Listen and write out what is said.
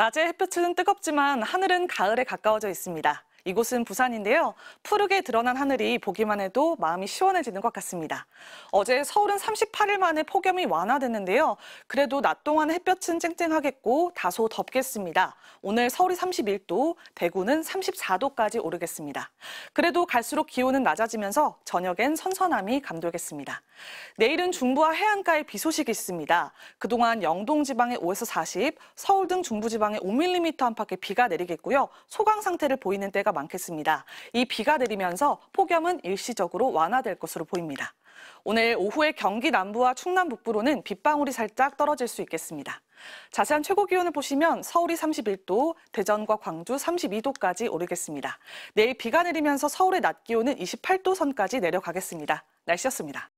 낮에 햇볕은 뜨겁지만 하늘은 가을에 가까워져 있습니다. 이곳은 부산인데요. 푸르게 드러난 하늘이 보기만 해도 마음이 시원해지는 것 같습니다. 어제 서울은 38일 만에 폭염이 완화됐는데요. 그래도 낮 동안 햇볕은 쨍쨍하겠고 다소 덥겠습니다. 오늘 서울이 31도, 대구는 34도까지 오르겠습니다. 그래도 갈수록 기온은 낮아지면서 저녁엔 선선함이 감돌겠습니다. 내일은 중부와 해안가에 비 소식이 있습니다. 그동안 영동 지방에 5에서 40, 서울 등 중부 지방에 5mm 안팎의 비가 내리겠고요. 소강 상태를 보이는 때가 많겠습니다. 이 비가 내리면서 폭염은 일시적으로 완화될 것으로 보입니다. 오늘 오후에 경기 남부와 충남 북부로는 빗방울이 살짝 떨어질 수 있겠습니다. 자세한 최고 기온을 보시면 서울이 31도, 대전과 광주 32도까지 오르겠습니다. 내일 비가 내리면서 서울의 낮 기온은 28도 선까지 내려가겠습니다. 날씨였습니다.